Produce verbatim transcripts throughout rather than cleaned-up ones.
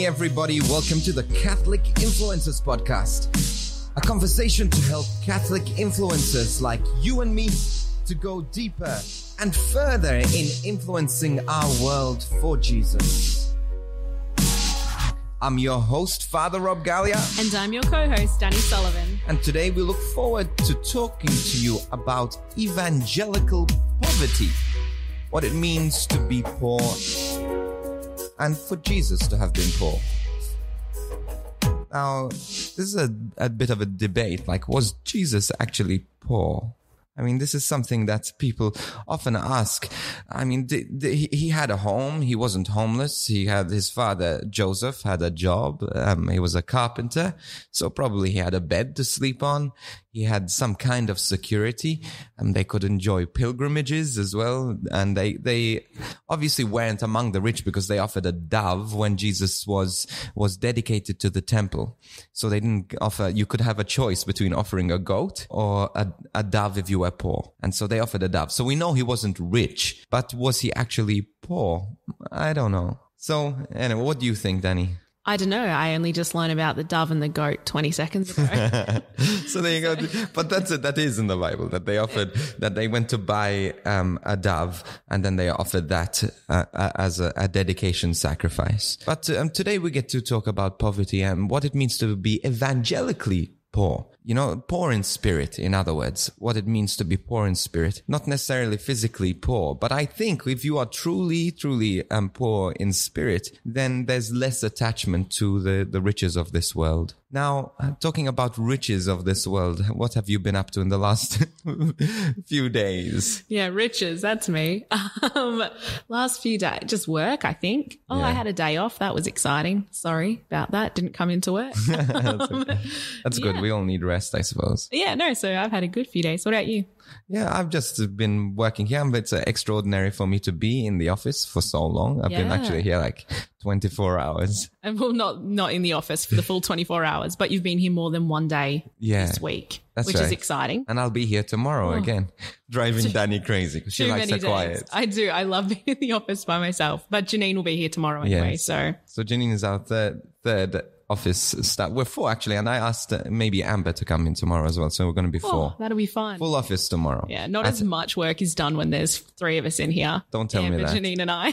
Hey everybody, welcome to the Catholic Influencers Podcast, a conversation to help Catholic influencers like you and me to go deeper and further in influencing our world for Jesus. I'm your host, Father Rob Gallia. And I'm your co-host, Danii Sullivan. And today we look forward to talking to you about evangelical poverty, what it means to be poor, and for Jesus to have been poor. Now, this is a, a bit of a debate, like, was Jesus actually poor? I mean, this is something that people often ask. I mean, the, the, he had a home. He wasn't homeless. He had his father, Joseph, had a job. Um, he was a carpenter. So probably he had a bed to sleep on. He had some kind of security, and they could enjoy pilgrimages as well. And they, they obviously weren't among the rich because they offered a dove when Jesus was, was dedicated to the temple. So they didn't offer, you could have a choice between offering a goat or a, a dove if you were poor. And so they offered a dove. So we know he wasn't rich, but was he actually poor? I don't know. So anyway, what do you think, Danii? I don't know. I only just learned about the dove and the goat twenty seconds ago. So there you go. But that's it. That is in the Bible that they offered, that they went to buy um, a dove, and then they offered that uh, as a, a dedication sacrifice. But um, today we get to talk about poverty and what it means to be evangelically poor. You know, poor in spirit, in other words, what it means to be poor in spirit, not necessarily physically poor. But I think if you are truly, truly um, poor in spirit, then there's less attachment to the, the riches of this world. Now, talking about riches of this world, what have you been up to in the last few days? Yeah, riches, that's me. Um, last few days, just work, I think. Oh, yeah. I had a day off. That was exciting. Sorry about that. Didn't come into work. That's okay. That's yeah. Good. We all need rest, I suppose. Yeah, no, so I've had a good few days. What about you? Yeah, I've just been working here. It's extraordinary for me to be in the office for so long. I've yeah. been actually here like twenty-four hours. And well, not not in the office for the full twenty-four hours, but you've been here more than one day yeah. this week. That's which right. is exciting. And I'll be here tomorrow oh. again, driving Danii crazy because she likes her days. Quiet. I do. I love being in the office by myself. But Janine will be here tomorrow anyway. Yes. So so Janine is our third third. office staff. We're four actually, and I asked uh, maybe Amber to come in tomorrow as well, so we're going to be oh, four. That'll be fun. Full office tomorrow. Yeah, not That's as much work is done when there's three of us in here. Don't tell Amber, me that. Janine and I.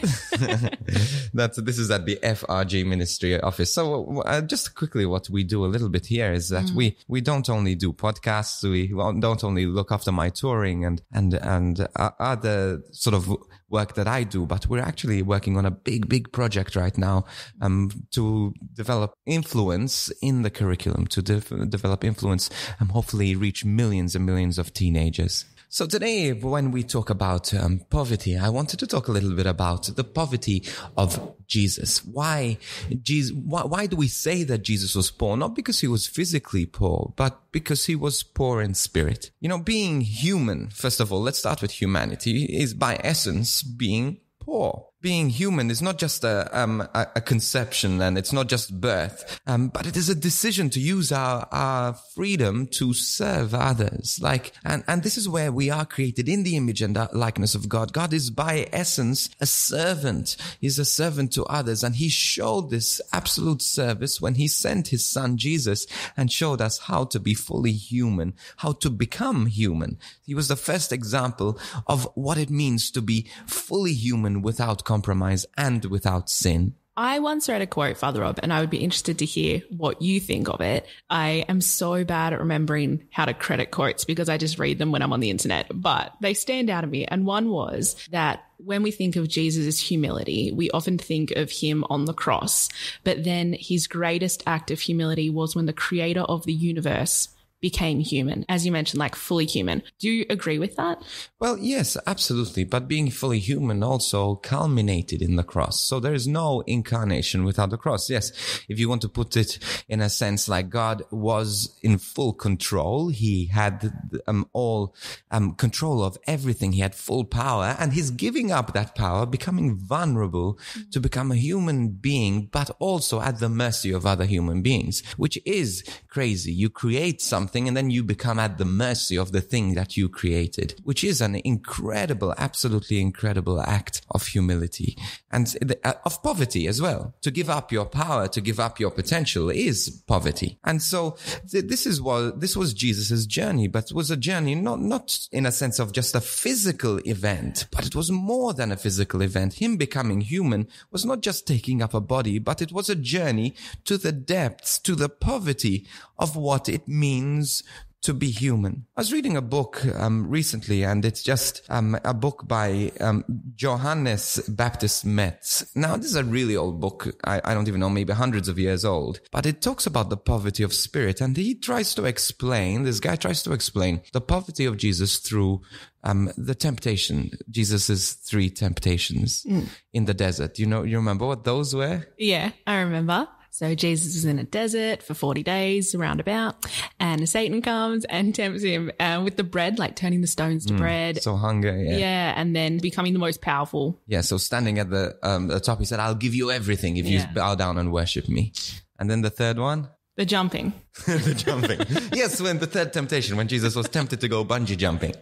That's this is at the F R G ministry office. So uh, just quickly, what we do a little bit here is that mm. we we don't only do podcasts. We don't only look after my touring and and and other sort of work that I do, but we're actually working on a big, big project right now um, to develop influence in the curriculum, to de- develop influence and hopefully reach millions and millions of teenagers. So today, when we talk about um, poverty, I wanted to talk a little bit about the poverty of Jesus. Why, Jesus, why, why do we say that Jesus was poor? Not because he was physically poor, but because he was poor in spirit. You know, being human, first of all, let's start with humanity, is by essence being poor. Being human is not just a, um, a, a conception, and it's not just birth, um, but it is a decision to use our, our freedom to serve others. Like, and, and this is where we are created in the image and likeness of God. God is by essence a servant. He's a servant to others. And he showed this absolute service when he sent his son Jesus and showed us how to be fully human, how to become human. He was the first example of what it means to be fully human without compromise and without sin. I once read a quote, Father Rob, and I would be interested to hear what you think of it. I am so bad at remembering how to credit quotes because I just read them when I'm on the internet, but they stand out to me. And one was that when we think of Jesus' humility, we often think of him on the cross, but then his greatest act of humility was when the creator of the universe became human, as you mentioned, like fully human. Do you agree with that? Well, yes, absolutely. But being fully human also culminated in the cross. So there is no incarnation without the cross. Yes, if you want to put it in a sense, like God was in full control. He had um, all um, control of everything. He had full power, and his giving up that power, becoming vulnerable mm-hmm. to become a human being, but also at the mercy of other human beings, which is crazy. You create something something and then you become at the mercy of the thing that you created, which is an incredible, absolutely incredible act of humility and of poverty as well. To give up your power, to give up your potential is poverty. And so this is what, this was Jesus's journey, but it was a journey not, not in a sense of just a physical event, but it was more than a physical event. Him becoming human was not just taking up a body, but it was a journey to the depths, to the poverty of what it means to be human. I was reading a book um, recently, and it's just um, a book by um, Johannes Baptist Metz. Now, this is a really old book. I, I don't even know, maybe hundreds of years old. But it talks about the poverty of spirit, and he tries to explain, this guy tries to explain the poverty of Jesus through Um, the temptation, Jesus's three temptations mm. in the desert. You know, you remember what those were? Yeah, I remember. So Jesus is in a desert for forty days, roundabout, and Satan comes and tempts him uh, with the bread, like turning the stones to mm. bread. So hunger, yeah. Yeah, and then becoming the most powerful. Yeah, so standing at the, um, the top, he said, I'll give you everything if yeah. you bow down and worship me. And then the third one? The jumping. the jumping. Yes, when the third temptation, when Jesus was tempted to go bungee jumping.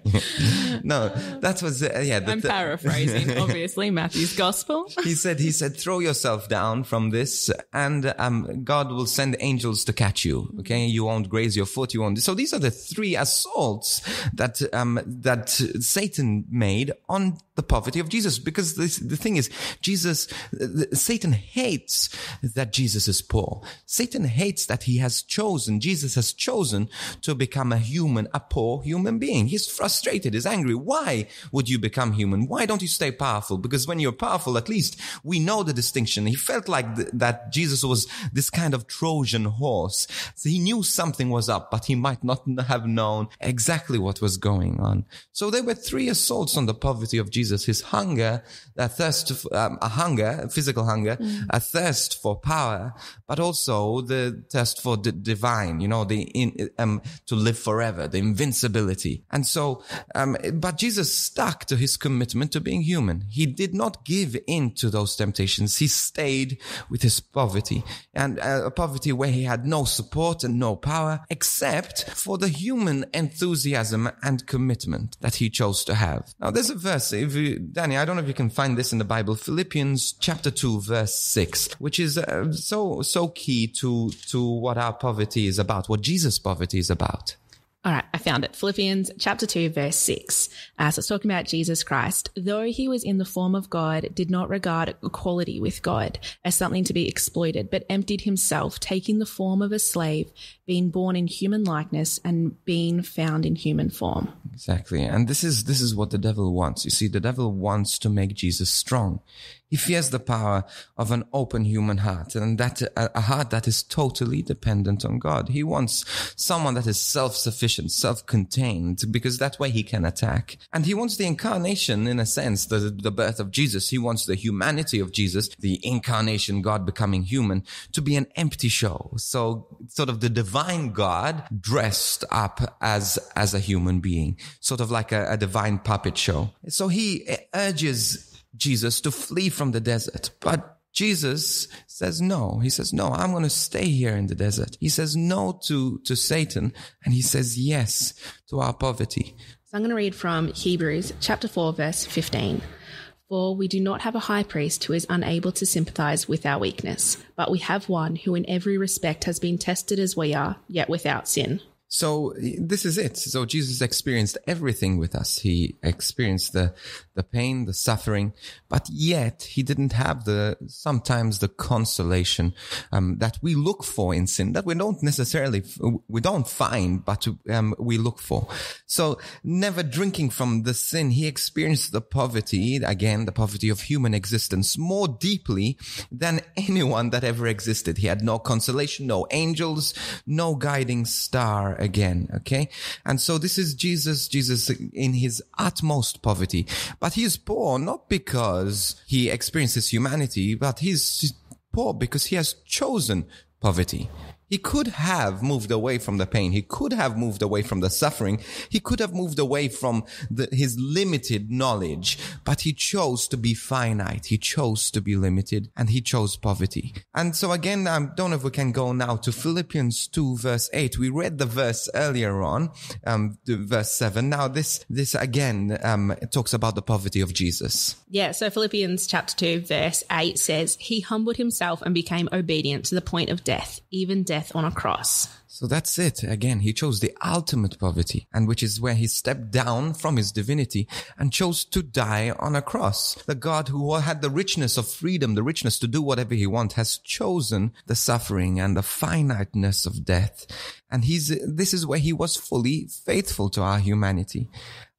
No, that was, uh, yeah. The I'm th- paraphrasing, obviously, Matthew's gospel. He said, he said, throw yourself down from this and um, God will send angels to catch you. Okay, you won't graze your foot. You won't. So these are the three assaults that um, that Satan made on the poverty of Jesus. Because this, the thing is, Jesus, uh, Satan hates that Jesus is poor. Satan hates that he has chosen, Jesus has chosen to become a human, a poor human being. He's frustrated, he's angry. Why would you become human? Why don't you stay powerful? Because when you're powerful, at least we know the distinction. He felt like th- that Jesus was this kind of Trojan horse. So he knew something was up, but he might not have known exactly what was going on. So there were three assaults on the poverty of Jesus. His hunger, a thirst, f- um, a hunger, a physical hunger, mm. a thirst for power, but also the thirst for the divine, you know, the in, um, to live forever, the invincibility. And so, um, but Jesus stuck to his commitment to being human. He did not give in to those temptations. He stayed with his poverty, and uh, a poverty where he had no support and no power, except for the human enthusiasm and commitment that he chose to have. Now, there's a verse, if you, Danii, I don't know if you can find this in the Bible, Philippians chapter two, verse six, which is uh, so, so key to, to what our poverty is about, what Jesus' poverty is about. All right, I found it. Philippians chapter two, verse six. Uh, so it's talking about Jesus Christ. Though he was in the form of God, did not regard equality with God as something to be exploited, but emptied himself, taking the form of a slave, being born in human likeness and being found in human form. Exactly. And this is this is what the devil wants. You see, the devil wants to make Jesus strong. He fears the power of an open human heart, and that a heart that is totally dependent on God. He wants someone that is self-sufficient, self-contained, because that way he can attack. And he wants the incarnation, in a sense, the, the birth of Jesus. He wants the humanity of Jesus, the incarnation, God becoming human, to be an empty show. So sort of the divine God dressed up as, as a human being, sort of like a, a divine puppet show. So he urges Jesus to flee from the desert. But Jesus says no. He says, no, I'm going to stay here in the desert. He says no to, to Satan, and he says yes to our poverty. So I'm going to read from Hebrews chapter four, verse fifteen. For we do not have a high priest who is unable to sympathize with our weakness, but we have one who in every respect has been tested as we are, yet without sin. So this is it. So Jesus experienced everything with us. He experienced the, the pain, the suffering, but yet he didn't have the, sometimes the consolation, um, that we look for in sin, that we don't necessarily, we don't find, but, um, we look for. So never drinking from the sin, he experienced the poverty, again, the poverty of human existence more deeply than anyone that ever existed. He had no consolation, no angels, no guiding star. Again, okay? And so this is Jesus, Jesus in his utmost poverty. But he is poor not because he experiences humanity, but he's poor because he has chosen poverty. He could have moved away from the pain. He could have moved away from the suffering. He could have moved away from the, his limited knowledge, but he chose to be finite. He chose to be limited, and he chose poverty. And so again, I don't know if we can go now to Philippians two, verse eight. We read the verse earlier on, um, verse seven. Now this, this again, um, it talks about the poverty of Jesus. Yeah. So Philippians chapter two, verse eight says, he humbled himself and became obedient to the point of death, even death on a cross. So that's it. Again, he chose the ultimate poverty, and which is where he stepped down from his divinity and chose to die on a cross. The God who had the richness of freedom, the richness to do whatever he wants, has chosen the suffering and the finiteness of death. And he's, this is where he was fully faithful to our humanity.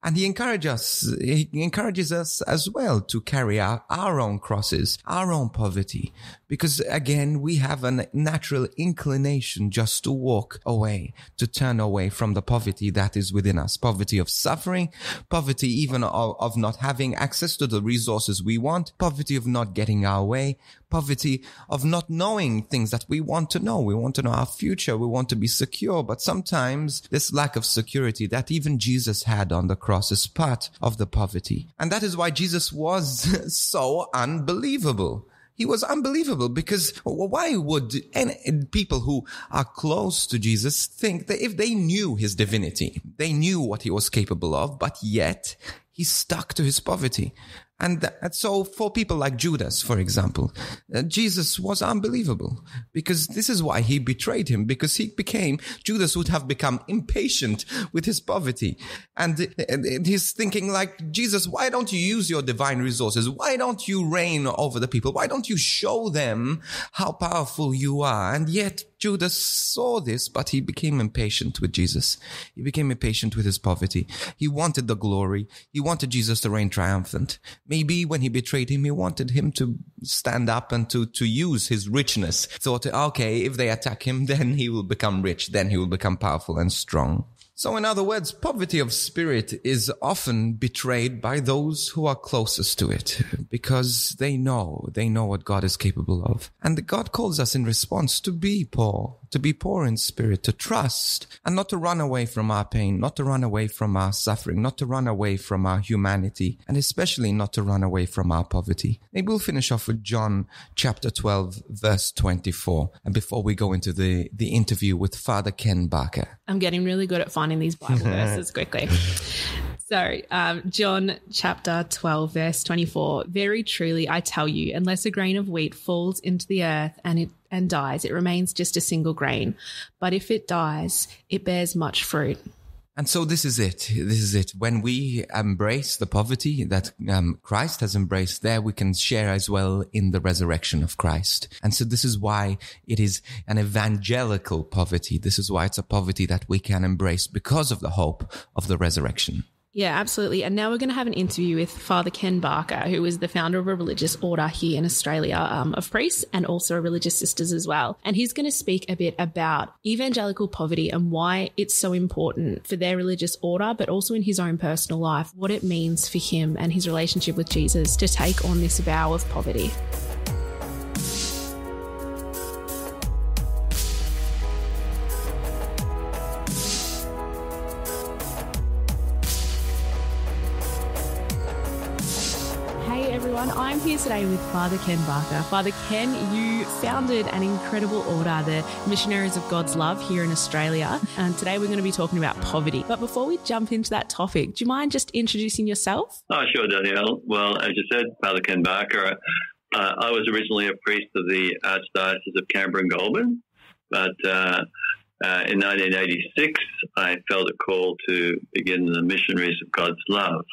And he encourages us, he encourages us as well to carry out our own crosses, our own poverty, because again, we have a natural inclination just to walk away, to turn away from the poverty that is within us, poverty of suffering, poverty even of, of not having access to the resources we want, poverty of not getting our way, poverty of not knowing things that we want to know. We want to know our future. We want to be secure. But sometimes this lack of security that even Jesus had on the cross is part of the poverty. And that is why Jesus was so unbelievable. He was unbelievable, because why would any people who are close to Jesus think that if they knew his divinity, they knew what he was capable of, but yet he stuck to his poverty. And, that, and so for people like Judas, for example, uh, Jesus was unbelievable, because this is why he betrayed him, because he became, Judas would have become impatient with his poverty. And, and, and he's thinking like, Jesus, why don't you use your divine resources? Why don't you reign over the people? Why don't you show them how powerful you are? And yet Judas saw this, but he became impatient with Jesus. He became impatient with his poverty. He wanted the glory. He wanted Jesus to reign triumphant. Maybe when he betrayed him, he wanted him to stand up and to, to use his richness. Thought, okay, if they attack him, then he will become rich. Then he will become powerful and strong. So in other words, poverty of spirit is often betrayed by those who are closest to it, because they know, they know what God is capable of. And God calls us in response to be poor, to be poor in spirit, to trust, and not to run away from our pain, not to run away from our suffering, not to run away from our humanity, and especially not to run away from our poverty. Maybe we'll finish off with John chapter twelve, verse twenty-four. And before we go into the, the interview with Father Ken Barker. I'm getting really good at finding in these Bible verses quickly. So, um, John chapter twelve, verse twenty-four, very truly, I tell you, unless a grain of wheat falls into the earth and it and dies, it remains just a single grain. But if it dies, it bears much fruit. And so this is it. This is it. When we embrace the poverty that um, Christ has embraced there, we can share as well in the resurrection of Christ. And so this is why it is an evangelical poverty. This is why it's a poverty that we can embrace because of the hope of the resurrection. Yeah, absolutely. And now we're going to have an interview with Father Ken Barker, who is the founder of a religious order here in Australia um, of priests and also religious sisters as well. And he's going to speak a bit about evangelical poverty and why it's so important for their religious order, but also in his own personal life, what it means for him and his relationship with Jesus to take on this vow of poverty. I'm here today with Father Ken Barker. Father Ken, you founded an incredible order, the Missionaries of God's Love here in Australia. And today we're going to be talking about poverty. But before we jump into that topic, do you mind just introducing yourself? Oh, sure, Danielle. Well, as you said, Father Ken Barker, uh, I was originally a priest of the Archdiocese of Canberra and Goulburn. But uh, uh, in nineteen eighty-six, I felt a call to begin the Missionaries of God's Love.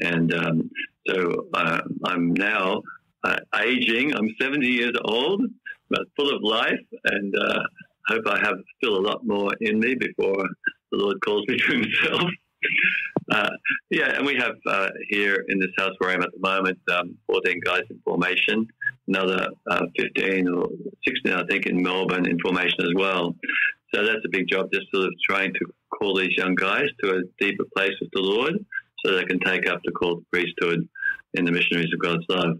And um, so uh, I'm now uh, aging. I'm seventy years old, but full of life, and uh, hope I have still a lot more in me before the Lord calls me to himself. uh, yeah, and we have uh, here in this house where I'm at the moment, um, fourteen guys in formation, another uh, fifteen or sixteen, I think, in Melbourne in formation as well. So that's a big job, just sort of trying to call these young guys to a deeper place with the Lord, so they can take up the call to priesthood in the Missionaries of God's Love.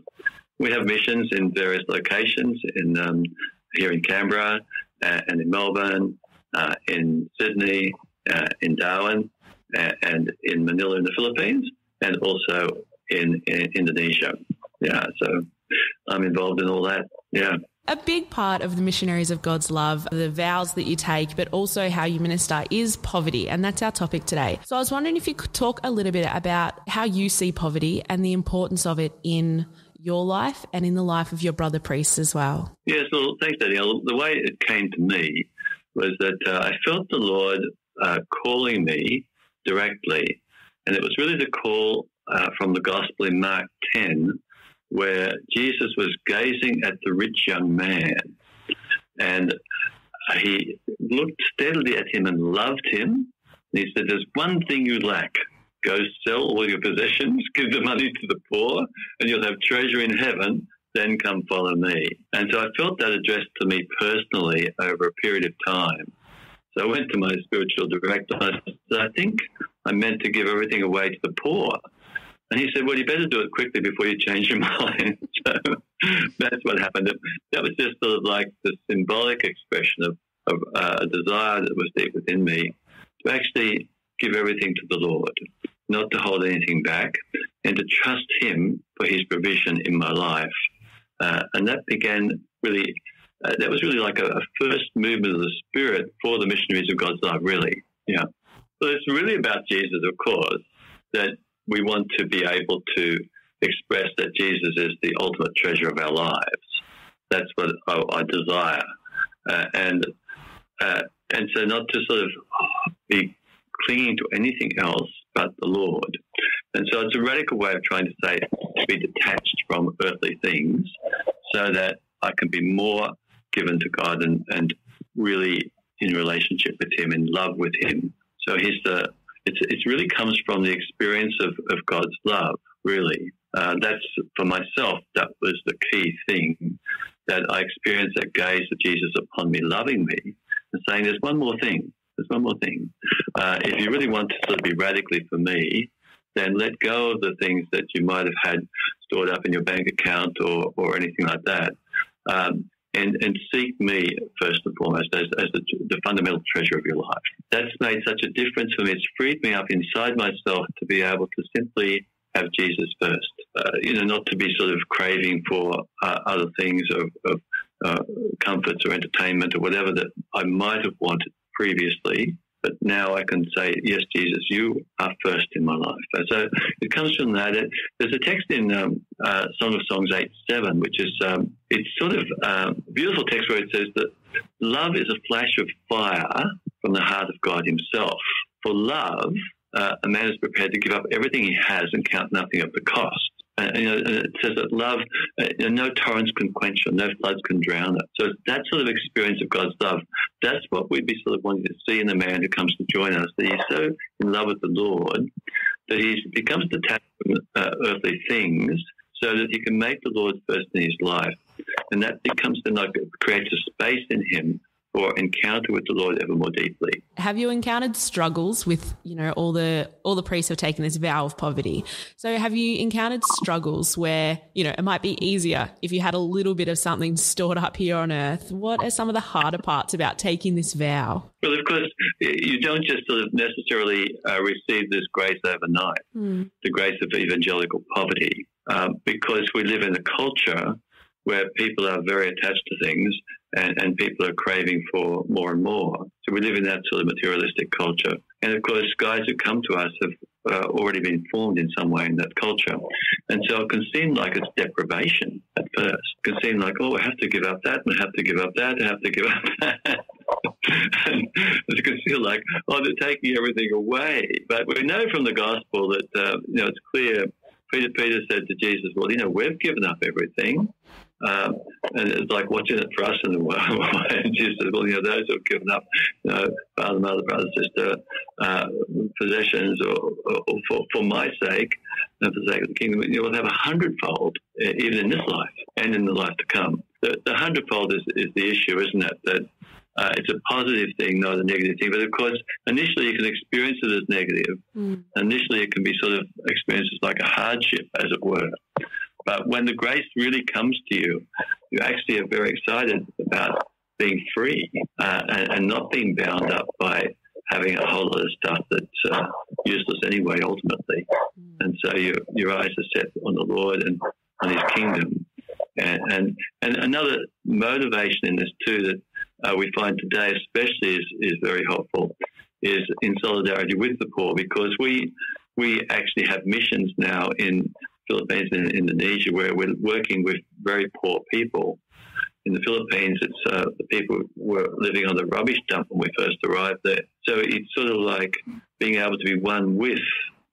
We have missions in various locations in um, here in Canberra, uh, and in Melbourne, uh, in Sydney, uh, in Darwin, uh, and in Manila in the Philippines, and also in, in Indonesia. Yeah, so I'm involved in all that, yeah. A big part of the Missionaries of God's Love, the vows that you take, but also how you minister, is poverty. And that's our topic today. So I was wondering if you could talk a little bit about how you see poverty and the importance of it in your life and in the life of your brother priests as well. Yes, well, thanks, Danielle. The way it came to me was that uh, I felt the Lord uh, calling me directly. And it was really the call uh, from the Gospel in Mark ten, where Jesus was gazing at the rich young man, and he looked steadily at him and loved him. And he said, "There's one thing you lack. Go sell all your possessions, give the money to the poor, and you'll have treasure in heaven. Then come follow me." And so I felt that addressed to me personally over a period of time. So I went to my spiritual director and I said, "I think I'm meant to give everything away to the poor." And he said, "Well, you better do it quickly before you change your mind." So that's what happened. That was just sort of like the symbolic expression of, of uh, a desire that was deep within me to actually give everything to the Lord, not to hold anything back, and to trust Him for His provision in my life. Uh, and that began really, uh, that was really like a, a first movement of the Spirit for the Missionaries of God's Love, really. Yeah. So it's really about Jesus, of course, that we want to be able to express that Jesus is the ultimate treasure of our lives. That's what I, I desire. Uh, and uh, and so not to sort of be clinging to anything else but the Lord. And so it's a radical way of trying to say to be detached from earthly things so that I can be more given to God and, and really in relationship with Him, in love with Him. So He's the... It really comes from the experience of, of God's love, really. Uh, that's, for myself, that was the key thing, that I experienced that gaze of Jesus upon me, loving me, and saying, there's one more thing, there's one more thing. Uh, if you really want to sort of be radically for me, then let go of the things that you might have had stored up in your bank account or, or anything like that, um, and, and seek me, first and foremost, as, as the, the fundamental treasure of your life. That's made such a difference for me. It's freed me up inside myself to be able to simply have Jesus first, uh, you know, not to be sort of craving for uh, other things of, of uh, comforts or entertainment or whatever that I might have wanted previously. But now I can say, yes, Jesus, you are first in my life. So it comes from that. It, there's a text in um, uh, Song of Songs eight seven, which is um, it's sort of um, a beautiful text where it says that love is a flash of fire from the heart of God himself. For love, uh, a man is prepared to give up everything he has and count nothing of the cost. And, you know, and it says that love, uh, no torrents can quench it, no floods can drown it. So it's that sort of experience of God's love. That's what we'd be sort of wanting to see in the man who comes to join us, that he's so in love with the Lord that he becomes detached from uh, earthly things so that he can make the Lord first in his life. And that becomes then like it creates a space in him or encounter with the Lord ever more deeply. Have you encountered struggles with, you know, all the all the priests have taken this vow of poverty? So have you encountered struggles where, you know, it might be easier if you had a little bit of something stored up here on earth? What are some of the harder parts about taking this vow? Well, of course, you don't just sort of necessarily uh, receive this grace overnight, mm. the grace of evangelical poverty, uh, because we live in a culture where people are very attached to things and, and people are craving for more and more. So we live in that sort of materialistic culture. And, of course, guys who come to us have uh, already been formed in some way in that culture. And so it can seem like it's deprivation at first. It can seem like, oh, I have to give up that, and I have to give up that, and I have to give up that. And it can feel like, oh, they're taking everything away. But we know from the gospel that, uh, you know, it's clear. Peter, Peter said to Jesus, well, you know, we've given up everything. Um, and it's like watching it for us in a while. And she said, well, you know, those who have given up, you know, father, mother, brother, sister, uh, possessions or, or for, for my sake and for the sake of the kingdom, you will have a hundredfold, even in this life and in the life to come. The, the hundredfold is, is the issue, isn't it? That uh, it's a positive thing, not a negative thing. But, of course, initially you can experience it as negative. Mm. Initially it can be sort of experienced as like a hardship, as it were. But when the grace really comes to you, you actually are very excited about being free uh, and, and not being bound up by having a whole lot of stuff that's uh, useless anyway, ultimately. Mm. And so your your eyes are set on the Lord and on His kingdom. And and, and another motivation in this too that uh, we find today especially is, is very helpful is in solidarity with the poor, because we we actually have missions now in Philippines and Indonesia where we're working with very poor people. In the Philippines, it's uh, the people were living on the rubbish dump when we first arrived there. So it's sort of like being able to be one with,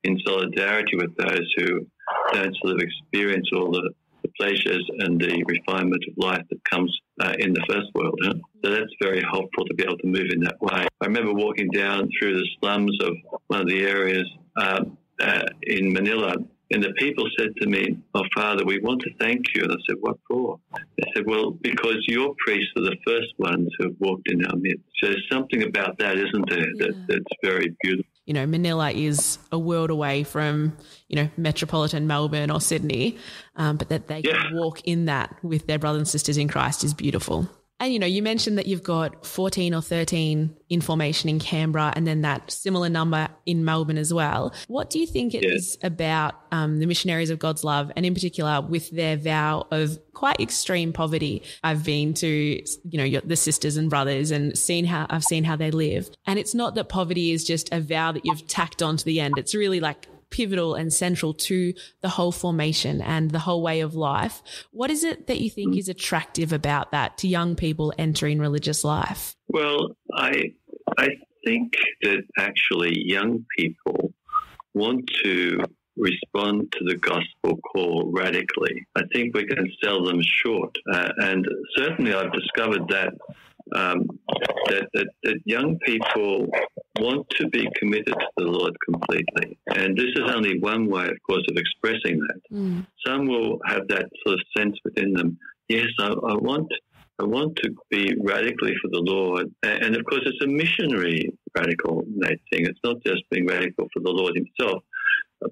in solidarity with those who don't sort of experience all the, the pleasures and the refinement of life that comes uh, in the first world. Huh? So that's very helpful to be able to move in that way. I remember walking down through the slums of one of the areas uh, uh, in Manila. And the people said to me, "Oh, Father, we want to thank you." And I said, "What for?" They said, "Well, because your priests are the first ones who have walked in our midst." So there's something about that, isn't there? Yeah. That, that's very beautiful. You know, Manila is a world away from, you know, metropolitan Melbourne or Sydney, um, but that they yeah. can walk in that with their brothers and sisters in Christ is beautiful. And, you know, you mentioned that you've got fourteen or thirteen in formation in Canberra and then that similar number in Melbourne as well. What do you think it yes. is about um, the Missionaries of God's Love, and in particular with their vow of quite extreme poverty? I've been to, you know, your, the sisters and brothers and seen how I've seen how they live. And it's not that poverty is just a vow that you've tacked on to the end. It's really like pivotal and central to the whole formation and the whole way of life. What is it that you think is attractive about that to young people entering religious life? Well, I I think that actually young people want to respond to the gospel call radically. I think we can sell them short. Uh, and certainly I've discovered that, um, that, that that young people want to be committed to the Lord completely. And this is only one way, of course, of expressing that. Mm. Some will have that sort of sense within them, yes, I, I want I want to be radically for the Lord. And, of course, it's a missionary radical thing. It's not just being radical for the Lord himself,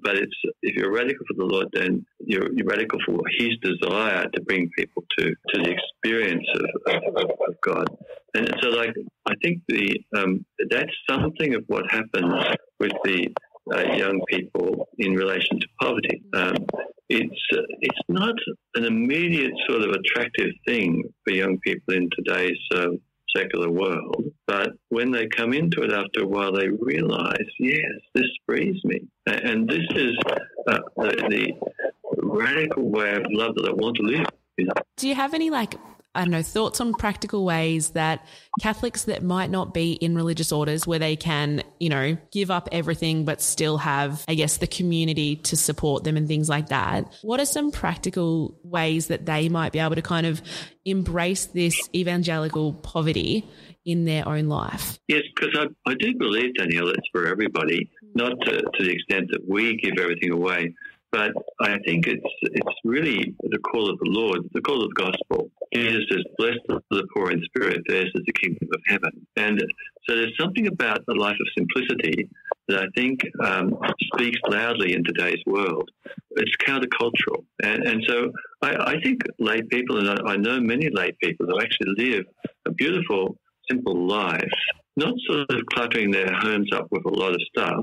but it's if you're radical for the Lord, then you're, you're radical for his desire to bring people to, to the experience of, of, of God. And so, like, I think the um, that's something of what happens with the uh, young people in relation to poverty. Um, it's uh, it's not an immediate sort of attractive thing for young people in today's uh, secular world, but when they come into it after a while, they realize, yes, this frees me. And this is uh, the, the radical way of love that I want to live. You know? Do you have any, like, I don't know, thoughts on practical ways that Catholics that might not be in religious orders where they can, you know, give up everything but still have, I guess, the community to support them and things like that? What are some practical ways that they might be able to kind of embrace this evangelical poverty in their own life? Yes, because I, I do believe, Danielle, it's for everybody, not to, to the extent that we give everything away. But I think it's it's really the call of the Lord, the call of the gospel. Jesus is blessed to the poor in spirit, theirs is the kingdom of heaven. And so there's something about the life of simplicity that I think um, speaks loudly in today's world. It's countercultural. And, and so I, I think lay people, and I, I know many lay people who actually live a beautiful, simple life, not sort of cluttering their homes up with a lot of stuff,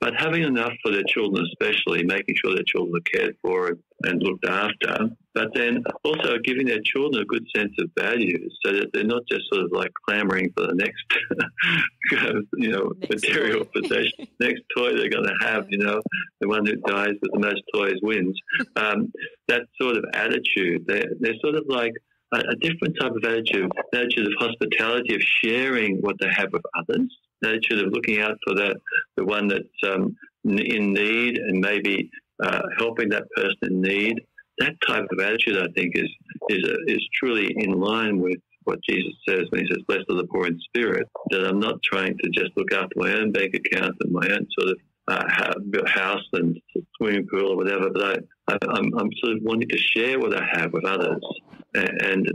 but having enough for their children especially, making sure their children are cared for and looked after, but then also giving their children a good sense of values so that they're not just sort of like clamoring for the next, you know, next material possession, next toy they're going to have, you know, the one who dies with the most toys wins. Um, that sort of attitude, they're, they're sort of like, a different type of attitude, an attitude of hospitality, of sharing what they have with others, an attitude of looking out for that, the one that's um, in need and maybe uh, helping that person in need. That type of attitude, I think, is is is truly in line with what Jesus says when he says, "Blessed are the poor in spirit," that I'm not trying to just look after my own bank account and my own sort of Uh, house and swimming pool or whatever, but I, I'm, I'm sort of wanting to share what I have with others and, and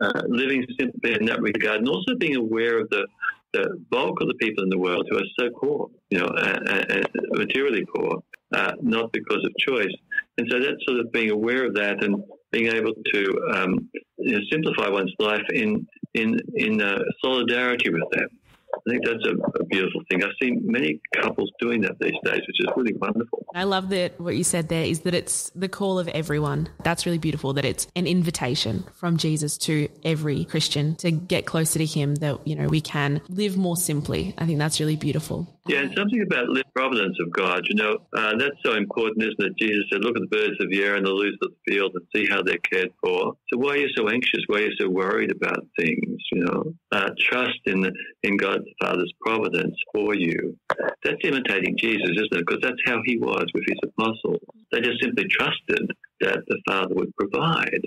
uh, living simply in that regard, and also being aware of the, the bulk of the people in the world who are so poor, you know, uh, uh, materially poor, uh, not because of choice. And so that's sort of being aware of that and being able to um, you know, simplify one's life in in in uh, solidarity with that. I think that's a, a beautiful thing. I see many couples doing that these days, which is really wonderful. I love that what you said there is that it's the call of everyone. That's really beautiful, that it's an invitation from Jesus to every Christian to get closer to him, that, you know, we can live more simply. I think that's really beautiful. Yeah, and something about the providence of God, you know, uh, that's so important, isn't it? Jesus said, look at the birds of the air and the lilies of the field and see how they're cared for. So why are you so anxious? Why are you so worried about things, you know? Uh, trust in the, in God's Father's providence for you. That's imitating Jesus, isn't it? Because that's how he was with his apostles. They just simply trusted that the Father would provide.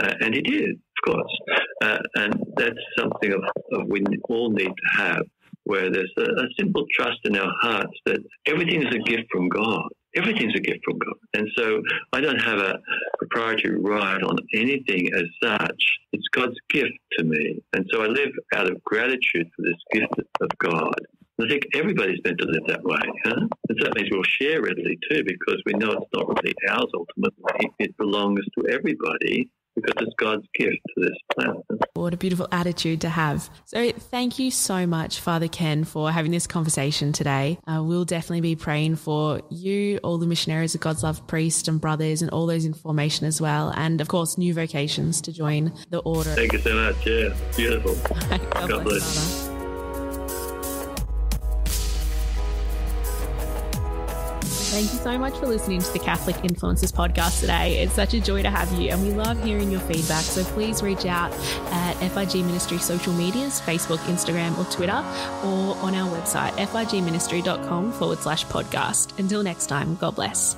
Uh, and he did, of course. Uh, and that's something of, of we all need to have, where there's a, a simple trust in our hearts that everything is a gift from God. Everything's a gift from God. And so I don't have a proprietary right on anything as such. It's God's gift to me. And so I live out of gratitude for this gift of God. And I think everybody's meant to live that way. Huh? And so that means we'll share readily too, because we know it's not really ours ultimately. It belongs to everybody, because it's God's gift to this planet. What a beautiful attitude to have. So thank you so much, Father Ken, for having this conversation today. Uh, we'll definitely be praying for you, all the missionaries of God's Love priests and brothers and all those in formation as well. And, of course, new vocations to join the order. Thank you so much. Yeah, beautiful. God, God bless, bless. Father. Thank you so much for listening to the Catholic Influencers Podcast today. It's such a joy to have you, and we love hearing your feedback. So please reach out at F R G Ministry social medias, Facebook, Instagram, or Twitter, or on our website, f r g ministry dot com forward slash podcast. Until next time, God bless.